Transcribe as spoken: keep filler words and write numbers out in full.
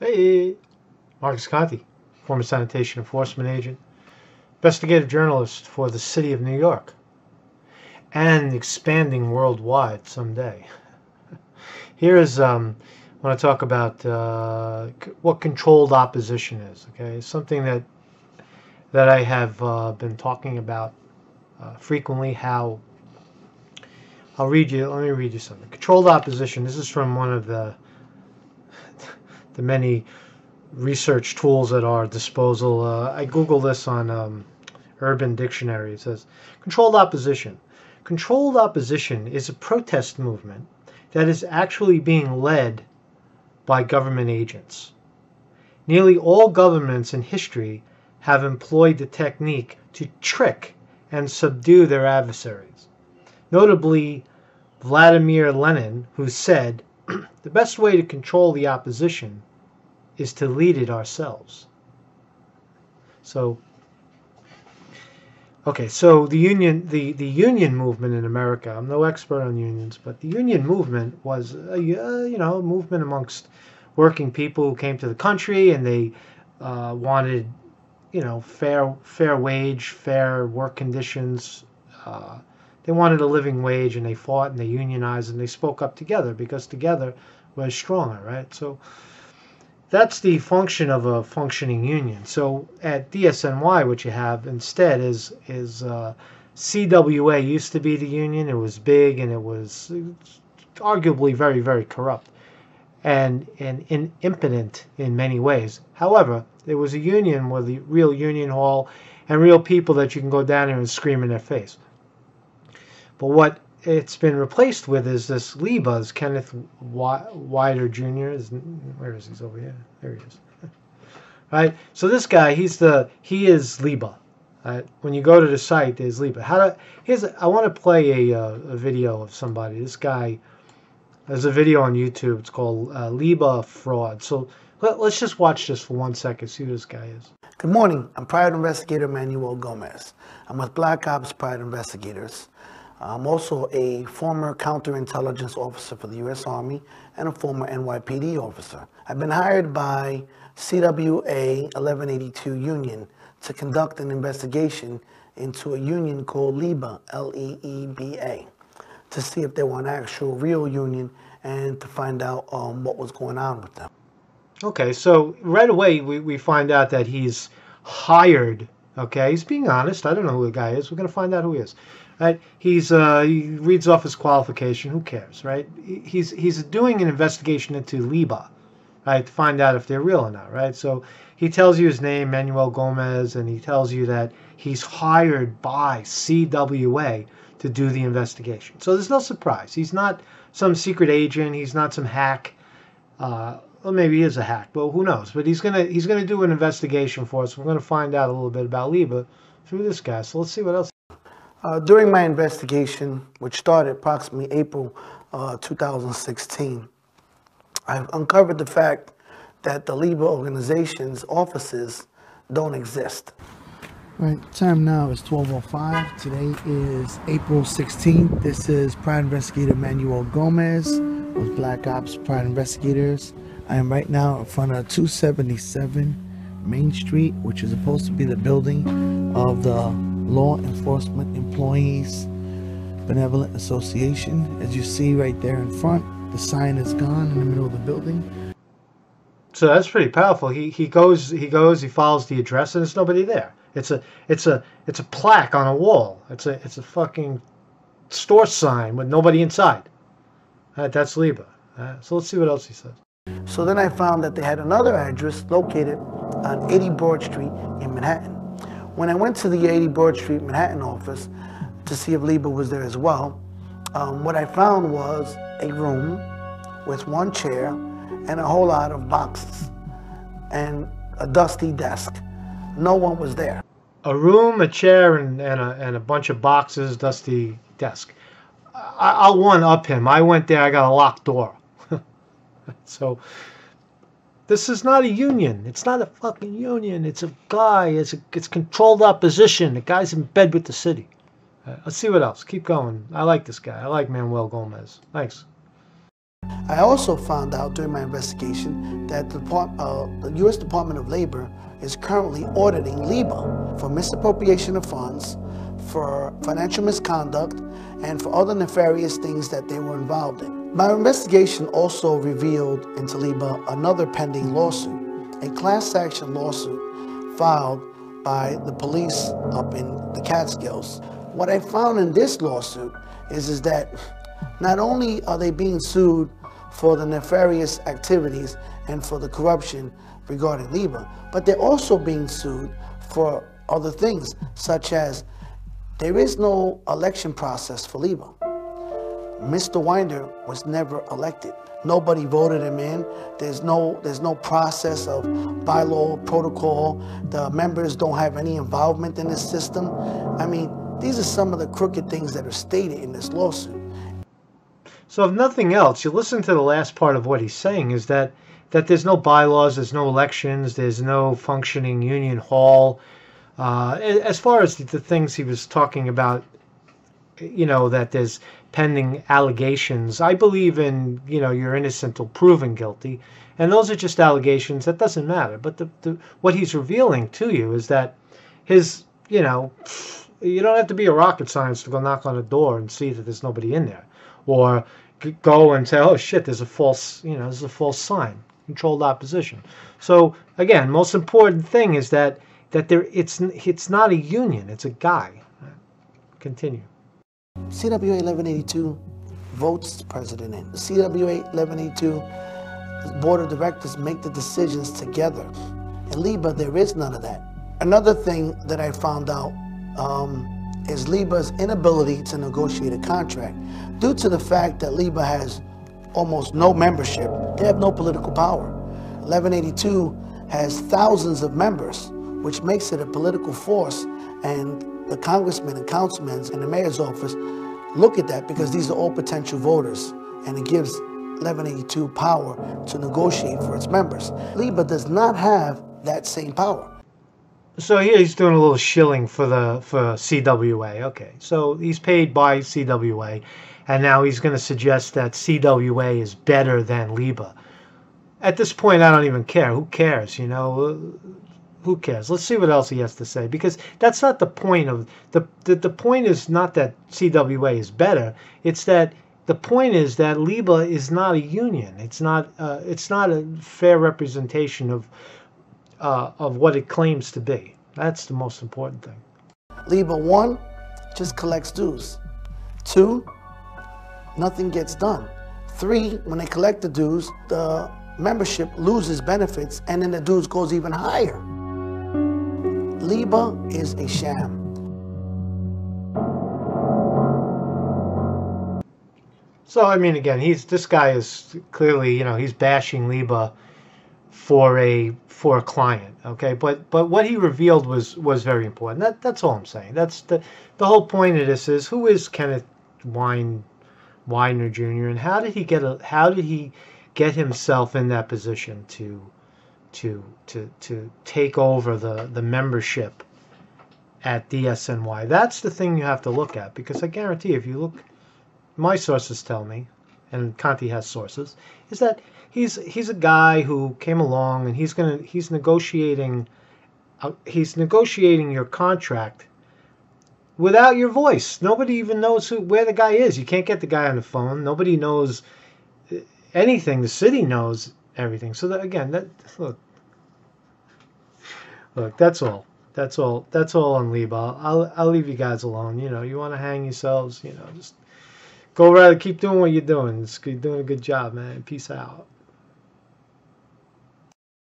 Hey! Marcus Conti, former sanitation enforcement agent, investigative journalist for the city of New York, and expanding worldwide someday. Here is, um, I want to talk about uh, what controlled opposition is. Okay, something that that I have uh, been talking about uh, frequently. How I'll read you. Let me read you something. Controlled opposition. This is from one of the the many research tools at our disposal. Uh, I Google this on um, Urban Dictionary. It says controlled opposition. Controlled opposition is a protest movement that is actually being led by government agents. Nearly all governments in history have employed the technique to trick and subdue their adversaries. Notably, Vladimir Lenin, who said, "The best way to control the opposition is to lead it ourselves." So, okay, so the union, the, the union movement in America, I'm no expert on unions, but the union movement was, a, you know, a movement amongst working people who came to the country, and they uh, wanted, you know, fair, fair wage, fair work conditions. Uh, they wanted a living wage, and they fought, and they unionized, and they spoke up together, because together we're stronger, right? So that's the function of a functioning union. So at D S N Y, what you have instead is is uh, C W A used to be the union. It was big, and it was arguably very, very corrupt and, and and impotent in many ways. However, there was a union with a real union hall and real people that you can go down there and scream in their face. But what it's been replaced with is this LEEBA's, Kenneth Wynder Junior Is, where is he? He's over here. There he is. Right? So this guy, he's the he is LEEBA. Right? When you go to the site, there's LEEBA. How do here's I want to play a, a video of somebody. This guy, there's a video on YouTube. It's called uh, LEEBA Fraud. So let, let's just watch this for one second. See who this guy is. Good morning. I'm Private Investigator Manuel Gomez. I'm with Black Ops Private Investigators. I'm also a former counterintelligence officer for the U S Army and a former N Y P D officer. I've been hired by C W A eleven eighty-two Union to conduct an investigation into a union called LEEBA, L E E B A, to see if they were an actual real union and to find out um, what was going on with them. Okay, so right away we, we find out that he's hired. Okay, he's being honest. I don't know who the guy is. We're going to find out who he is. Right? He's uh, he reads off his qualification. Who cares, right? He's he's doing an investigation into LEEBA, right, to find out if they're real or not, right? So he tells you his name, Manuel Gomez, and he tells you that he's hired by C W A to do the investigation. So there's no surprise. He's not some secret agent. He's not some hack. Uh, well, maybe he is a hack, but who knows? But he's gonna he's gonna do an investigation for us. We're gonna find out a little bit about LEEBA through this guy. So let's see what else. Uh, during my investigation, which started approximately April uh, two thousand sixteen, I've uncovered the fact that the LEEBA organization's offices don't exist. Right, time now is twelve oh five. Today is April sixteenth. This is Private Investigator Manuel Gomez with Black Ops Private Investigators. I am right now in front of two seventy-seven Main Street, which is supposed to be the building of the Law Enforcement Employees Benevolent Association. As you see right there in front, the sign is gone in the middle of the building. So that's pretty powerful. He he goes he goes he follows the address, and there's nobody there. It's a it's a it's a plaque on a wall. It's a it's a fucking store sign with nobody inside. All right, that's LEEBA. All right, so let's see what else he says. So then I found that they had another address located on eighty Broad Street in Manhattan. When I went to the eighty Broad Street Manhattan office to see if LEEBA was there as well, um, what I found was a room with one chair and a whole lot of boxes and a dusty desk. No one was there. A room, a chair, and, and, a, and a bunch of boxes, dusty desk. I, I'll one-up him. I went there, I got a locked door. So this is not a union. It's not a fucking union. It's a guy. It's a, it's controlled opposition. The guy's in bed with the city. All right, let's see what else. Keep going. I like this guy. I like Manuel Gomez. Thanks. I also found out during my investigation that the, uh, the U S Department of Labor is currently auditing LEEBA for misappropriation of funds, for financial misconduct, and for other nefarious things that they were involved in. My investigation also revealed into LEEBA another pending lawsuit, a class action lawsuit filed by the police up in the Catskills. What I found in this lawsuit is, is that not only are they being sued for the nefarious activities and for the corruption regarding LEEBA, but they're also being sued for other things, such as there is no election process for LEEBA. Mister Wynder was never elected. Nobody voted him in. There's no, there's no process of bylaw, protocol. The members don't have any involvement in this system. I mean, these are some of the crooked things that are stated in this lawsuit. So if nothing else, you listen to the last part of what he's saying, is that, that there's no bylaws, there's no elections, there's no functioning union hall. Uh, as far as the things he was talking about, you know, that there's pending allegations. I believe in, you know, you're innocent till proven guilty. And those are just allegations. That doesn't matter. But the, the, what he's revealing to you is that his, you know, you don't have to be a rocket scientist to go knock on a door and see that there's nobody in there. Or go and say, oh shit, there's a false, you know, there's a false sign, controlled opposition. So again, most important thing is that that there, it's it's not a union, it's a guy. Continue. C W A eleven eighty-two votes the president in. The C W A eleven eighty-two board of directors make the decisions together. In LEEBA, there is none of that. Another thing that I found out. Um, is LEEBA's inability to negotiate a contract. Due to the fact that LEEBA has almost no membership, they have no political power. eleven eighty-two has thousands of members, which makes it a political force, and the congressmen and councilmen and the mayor's office look at that because these are all potential voters, and it gives eleven eighty-two power to negotiate for its members. LEEBA does not have that same power. So here he's doing a little shilling for the for C W A. Okay, so he's paid by C W A, and now he's going to suggest that C W A is better than LEEBA. At this point, I don't even care. Who cares? You know, who cares? Let's see what else he has to say, because that's not the point of the the, the point is not that C W A is better. It's that the point is that LEEBA is not a union. It's not uh, it's not a fair representation of. Uh, of what it claims to be. That's the most important thing. LEEBA, one, just collects dues. Two, nothing gets done. Three, when they collect the dues, the membership loses benefits, and then the dues goes even higher. LEEBA is a sham. So, I mean, again, he's this guy is clearly, you know, he's bashing LEEBA for a for a client, okay, but but what he revealed was was very important. That that's all I'm saying. That's the the whole point of this is, who is Kenneth Wynder Junior, and how did he get a how did he get himself in that position to to to to take over the the membership at D S N Y? That's the thing you have to look at, because I guarantee, if you look, my sources tell me, and Conte has sources, is that he's he's a guy who came along and he's gonna he's negotiating uh, he's negotiating your contract without your voice. Nobody even knows who where the guy is. You can't get the guy on the phone. Nobody knows anything. The city knows everything. So that, again, that look look that's all that's all that's all on LEEBA. I'll, I'll I'll leave you guys alone. You know, you want to hang yourselves. You know, just go around and keep doing what you're doing. It's, you're doing a good job, man. Peace out.